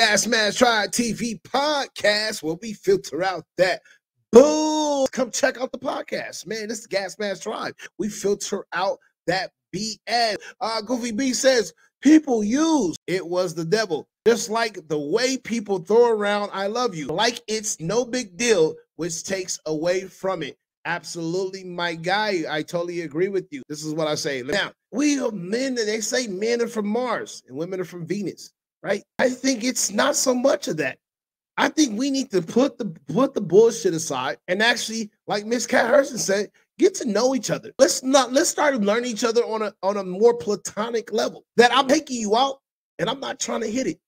Gasmask Tribe TV podcast where we filter out that bull. Come check out the podcast, man. This is Gasmask Tribe. We filter out that BS. Goofy B says people use it was the devil. Just like the way people throw around I love you, like it's no big deal, which takes away from it. Absolutely, my guy. I totally agree with you. This is what I say. Now, we are men, and they say men are from Mars and women are from Venus, right? I think it's not so much of that. I think we need to put the bullshit aside and actually, like Miss Cat Hurston said, get to know each other. Let's start learning each other on a more platonic level. That I'm taking you out and I'm not trying to hit it.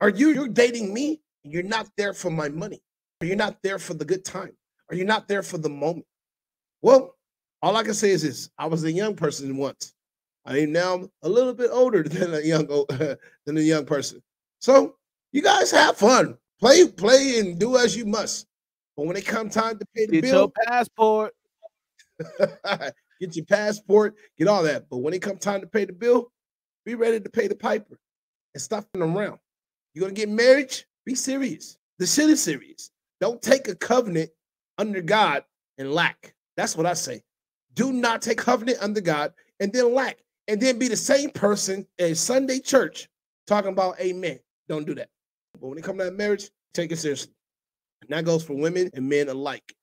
Are you're dating me and you're not there for my money? Or you're not there for the good time? Or you're not there for the moment? Well, all I can say is this: I was a young person once. I mean, now I'm a little bit older than a young person. So you guys have fun. Play, and do as you must. But when it comes time to pay the bill, get your passport. Get your passport. Get all that. But when it comes time to pay the bill, be ready to pay the piper and stop around. You're gonna get married? Be serious. The shit is serious. Don't take a covenant under God and lack. That's what I say. Do not take covenant under God and then lack, and then be the same person at Sunday church talking about amen. Don't do that. But when it comes to that marriage, take it seriously. And that goes for women and men alike.